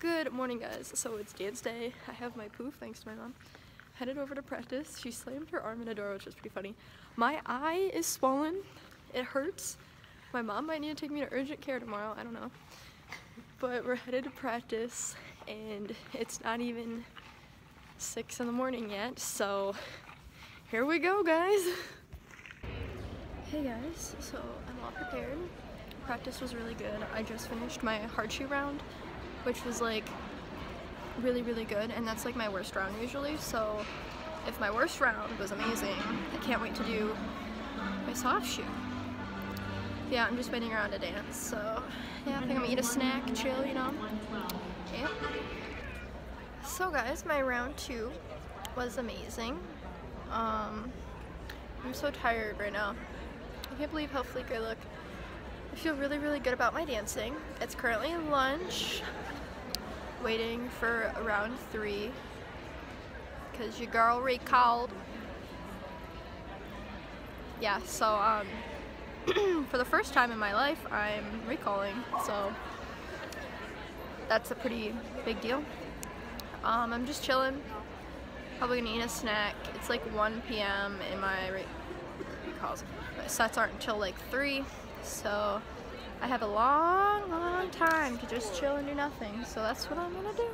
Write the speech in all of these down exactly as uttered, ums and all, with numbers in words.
Good morning, guys. So it's dance day. I have my poof, thanks to my mom. Headed over to practice. She slammed her arm in a door, which was pretty funny. My eye is swollen. It hurts. My mom might need to take me to urgent care tomorrow. I don't know. But we're headed to practice, and it's not even six in the morning yet. So here we go, guys. Hey, guys. So I'm all prepared. Practice was really good. I just finished my hard shoe round, which was like really really good, and that's like my worst round usually. So if my worst round was amazing, I can't wait to do my soft shoe. Yeah, I'm just waiting around to dance, so yeah, I think I'm gonna eat a snack, chill, you know. Yeah. So guys, my round two was amazing. Um, I'm so tired right now. I can't believe how fleek I look. I feel really really good about my dancing. It's currently lunch. Waiting for round three because your girl recalled. Yeah, so um, for the first time in my life, I'm recalling, so that's a pretty big deal. Um, I'm just chilling, probably gonna eat a snack. It's like one p m and my re recalls my sets aren't until like three, so I have a long, long time to just chill and do nothing, so that's what I'm gonna do.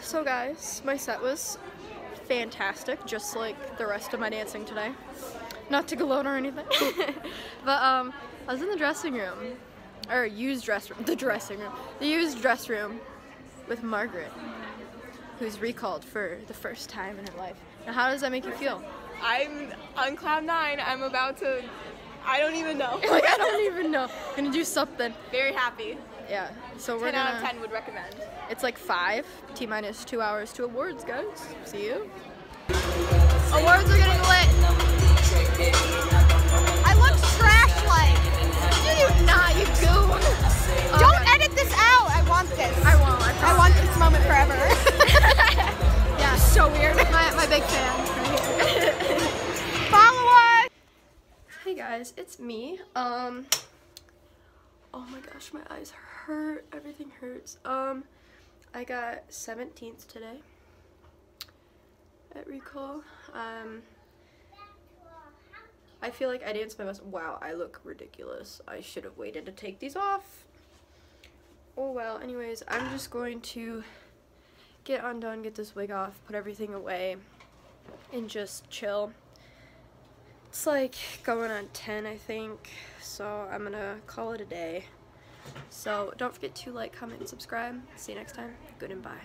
So guys, my set was fantastic, just like the rest of my dancing today. Not to gloat or anything, but um, I was in the dressing room, or used dress room, the dressing room, the used dress room with Margaret, who's recalled for the first time in her life. Now, how does that make you feel? I'm on cloud nine. I'm about to. I don't even know. Like, I don't even know. I'm gonna do something. Very happy. Yeah. So we're gonna. ten out of ten would recommend. It's like five. T minus two hours to awards, guys. See you. Awards are getting lit. I look trash like. No, you not, you goon. Okay. Don't edit this out. I want this. I won't. I, I want this moment forever. Yeah. So weird. My my big fan. Right here. Hey guys, it's me. Um, oh my gosh, my eyes hurt. Everything hurts. Um, I got seventeenth today at recall. Um, I feel like I danced my best. Wow, I look ridiculous. I should have waited to take these off. Oh well. Anyways, I'm just going to get undone, get this wig off, put everything away, and just chill. It's like going on ten, I think, so I'm gonna call it a day. So don't forget to like, comment, and subscribe. See you next time. Good and bye.